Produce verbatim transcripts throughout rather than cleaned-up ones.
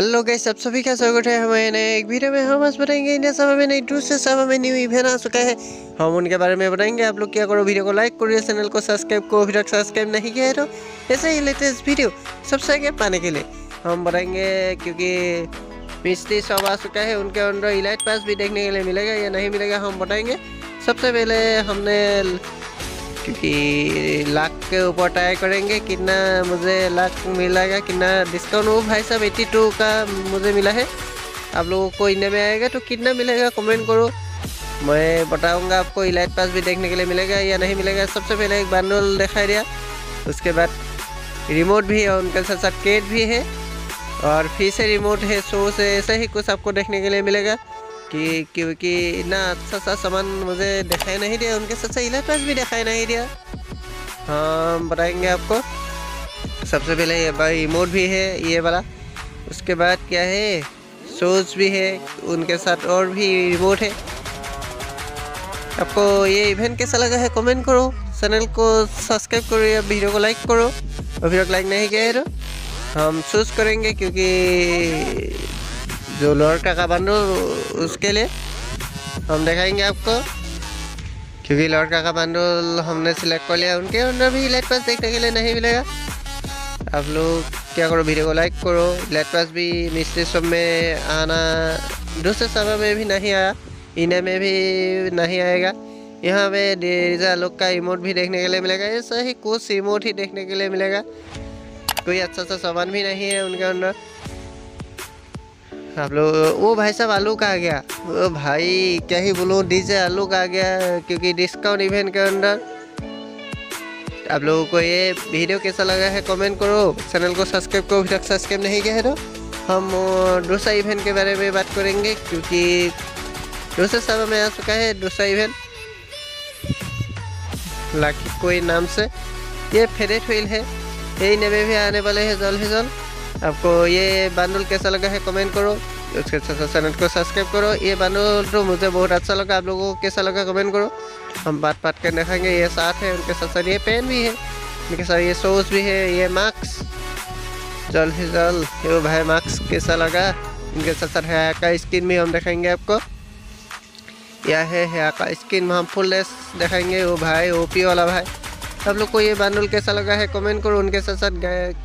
Hello guys, आप सभी का स्वागत है हमारे नए एक वीडियो में। हम आज बताएंगे इंडिया सभा में नई दूसरे सभा में न्यू इवेंट आ चुका है, हम उनके बारे में बताएंगे। आप लोग क्या करो, वीडियो को लाइक करिए, चैनल को सब्सक्राइब को अभी तक सब्सक्राइब नहीं किया है तो ऐसे ही लेटेस्ट वीडियो सबसे आगे पाने के लिए हम बताएंगे, क्योंकि मिस्त्री सब आ चुका है, उनके अंदर इलाइट पास भी देखने के लिए मिलेगा या नहीं मिलेगा हम बताएंगे। सबसे पहले हमने क्योंकि लाख के ऊपर ट्राई करेंगे, कितना मुझे लाख मिलेगा, कितना डिस्काउंट वो भाई साहब एट्टी टू का मुझे मिला है। आप लोगों को इंडिया में आएगा तो कितना मिलेगा कमेंट करो, मैं बताऊंगा आपको। इलाइट पास भी देखने के लिए मिलेगा या नहीं मिलेगा। सबसे पहले एक बंडल दिखाई दिया, उसके बाद रिमोट भी है, उनके साथ साथ कैट भी है और फिर से रिमोट है। शो से ऐसा ही कुछ आपको देखने के लिए मिलेगा कि क्योंकि इतना अच्छा सा सामान मुझे दिखाई नहीं दिया, उनके साथ साथ इलाइट पास भी दिखाई नहीं दिया, हम बताएंगे आपको। सबसे पहले ये भाई इमोट भी है ये वाला, उसके बाद क्या है शोज भी है, उनके साथ और भी रिमोट है। आपको ये इवेंट कैसा लगा है कमेंट करो, चैनल को सब्सक्राइब करो या वीडियो को लाइक करो, और वीडियो को लाइक नहीं किया है तो हम चूज करेंगे, क्योंकि जो लड़का का बंडल उसके लिए हम दिखाएंगे आपको, क्योंकि लड़का का बंडल हमने सिलेक्ट कर लिया। उनके अंदर भी इलाइट पास देखने के लिए नहीं मिलेगा। आप लोग क्या करो, वीडियो को लाइक करो। इलाइट पास भी मिस्ट्री सब में आना, दूसरे सभा में भी नहीं आया, इन्हें में भी नहीं आएगा। यहाँ पे डेजा लोग का इमोट भी देखने के लिए मिलेगा, ऐसा ही कुछ इमोट ही देखने के लिए मिलेगा। कोई अच्छा सा सामान भी नहीं है उनके अंदर। आप लोग वो भाई साहब आलू का आ गया, वो भाई क्या ही बोलूँ, डीजे आलू का आ गया, क्योंकि डिस्काउंट इवेंट के अंदर। आप लोगों को ये वीडियो कैसा लगा है कमेंट करो, चैनल को सब्सक्राइब करो अभी तक सब्सक्राइब नहीं किया है तो हम दूसरा इवेंट के बारे में बात करेंगे, क्योंकि दूसरे सभा में आ चुका है दूसरा इवेंट लाखी कोई नाम से। ये फेवरेट व्हील है, यही नवे भी आने वाले हैं जल्द ही जल्द। आपको ये बंडल कैसा लगा है कमेंट करो, उसके साथ चैनल को सब्सक्राइब करो। ये बंडल तो मुझे बहुत अच्छा लगा, आप लोगों को कैसा लगा कमेंट करो, हम बात बात कर देखेंगे। ये साथ है, उनके साथ साथ ये पेन भी है, उनके साथ ये शूज भी है, ये मास्क जल्द ही जल्द। ये भाई मास्क कैसा लगा, उनके साथ साथ हेयर का स्किन भी हम देखेंगे आपको। यह है हेयर का स्किन, हम फुलनेस देखेंगे। वो भाई ओपी वाला भाई, आप लोग को ये बंडल कैसा लगा है कमेंट करो। उनके साथ साथ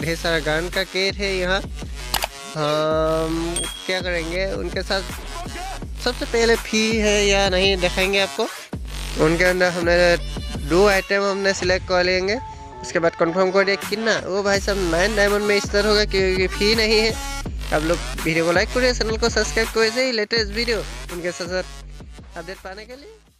ढेर सारा गान का केट है। यहाँ हम क्या करेंगे, उनके साथ सबसे पहले फी है या नहीं दिखाएंगे आपको। उनके अंदर हमने दो आइटम हमने सिलेक्ट कर लेंगे, उसके बाद कंफर्म कर दिया कितना। वो भाई साहब नाइन डायमंड में स्टार होगा, क्योंकि फी नहीं है। आप लोग वीडियो को लाइक करिए, चैनल को सब्सक्राइब करिए, लेटेस्ट वीडियो उनके साथ साथ अपडेट पाने के लिए।